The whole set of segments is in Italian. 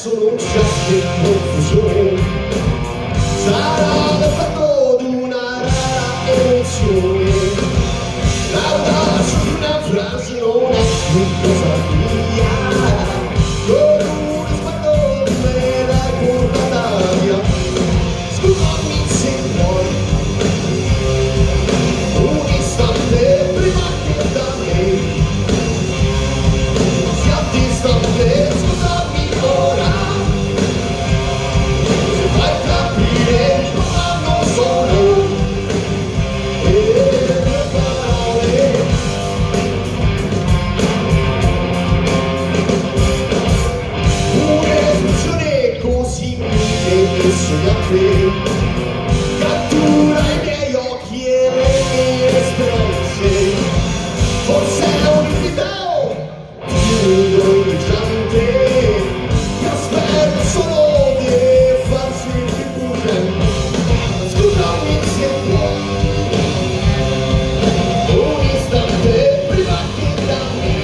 solo un shock e confusione, sarà l'effetto di una rara emozione, lauda su una frase non è più cosa mia, con un aspetto di me la portata via, scusami se vuoi, un istante prima che da me, sia distante, scusami. Cattura i miei occhi e le mie speranze, forse è un invito timido-indigiante, io spero solo di farsi ripulente, scusami se vuoi, un istante prima che da me,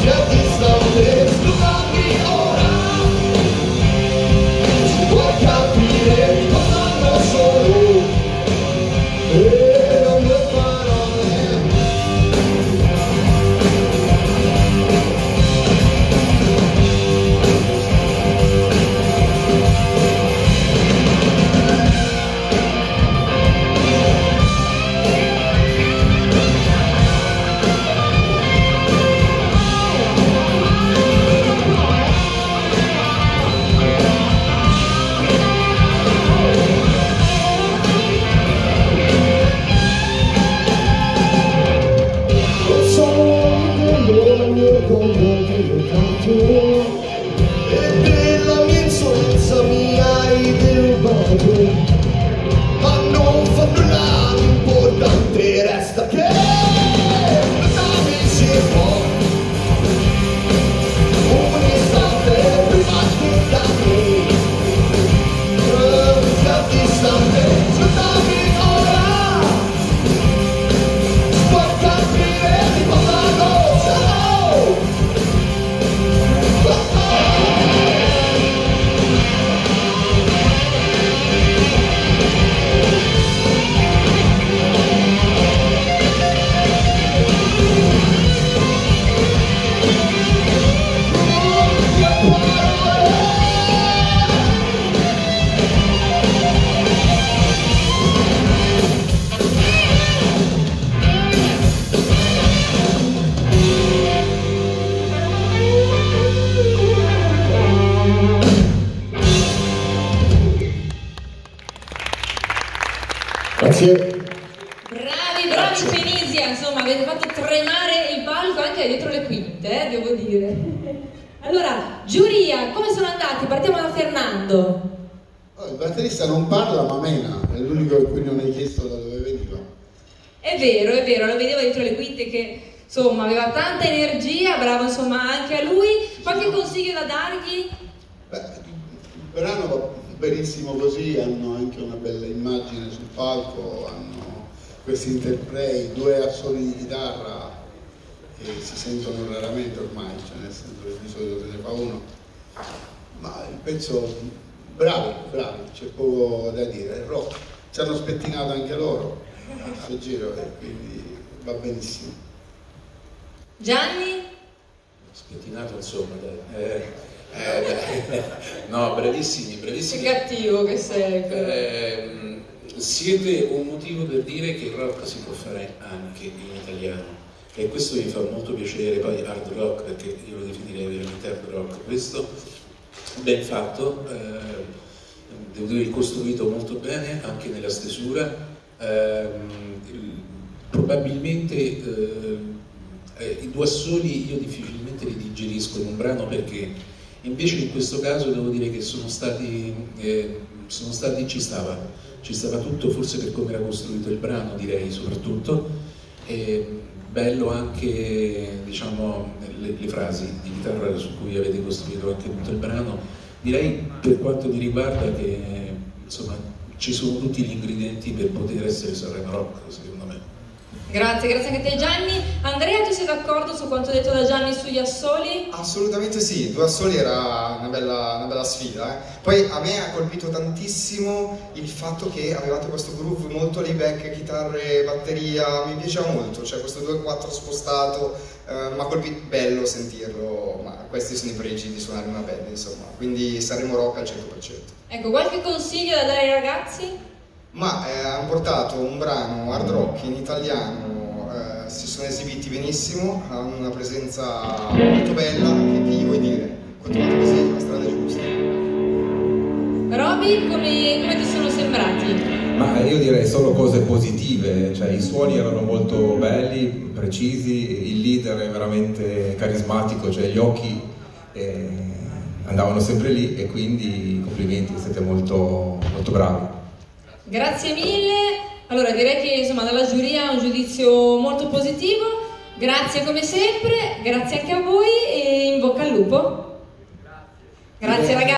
sia distante, scusami ora. Bravi Fenisia, insomma avete fatto tremare il palco anche dietro le quinte, devo dire. Allora, giuria, come sono andati? Partiamo da Fernando. Oh, il batterista non parla ma mena, è l'unico a cui non hai chiesto da dove veniva. È vero, lo vedevo dietro le quinte che insomma aveva tanta energia, bravo insomma anche a lui, ma che consiglio da dargli? Beh, il brano va benissimo così, hanno anche una bella immagine sul palco, hanno questi interplay, due assoli di chitarra che si sentono raramente ormai, cioè nel senso che di solito se ne fa uno, ma il pezzo bravo, c'è poco da dire, è rock, ci hanno spettinato anche loro a suo giro e quindi va benissimo. Gianni? Spettinato insomma, dai. No, brevissimi. Che cattivo che sei. Siete un motivo per dire che il rock si può fare anche in italiano e questo mi fa molto piacere. Poi hard rock, perché io lo definirei veramente hard rock, questo ben fatto, devo dire costruito molto bene anche nella stesura, probabilmente i due assoli io difficilmente li digerisco in un brano, perché invece in questo caso devo dire che ci stava tutto, forse per come era costruito il brano, direi soprattutto, e bello anche diciamo le frasi di chitarra su cui avete costruito anche tutto il brano, direi per quanto mi riguarda che insomma ci sono tutti gli ingredienti per poter essere SanremoRock secondo me. Grazie, grazie anche a te Gianni. Andrea, tu sei d'accordo su quanto detto da Gianni sugli assoli? Assolutamente sì, due assoli era una bella sfida. Poi a me ha colpito tantissimo il fatto che avevate questo groove molto layback, chitarre, batteria, mi piaceva molto, cioè questo 2-4 spostato, mi ha colpito, bello sentirlo, ma questi sono i pregi di suonare una band, insomma, quindi SanremoRock al 100%. Ecco, qualche consiglio da dare ai ragazzi? Ma hanno portato un brano hard rock in italiano, si sono esibiti benissimo, hanno una presenza molto bella, che gli vuoi dire? Continuate così, la strada è giusta. Roby, come ti sono sembrati? Ma io direi solo cose positive, cioè i suoni erano molto belli, precisi, il leader è veramente carismatico, cioè gli occhi andavano sempre lì e quindi complimenti, siete molto, molto bravi. Grazie mille, allora direi che insomma dalla giuria un giudizio molto positivo, grazie come sempre, grazie anche a voi e in bocca al lupo. Grazie ragazzi.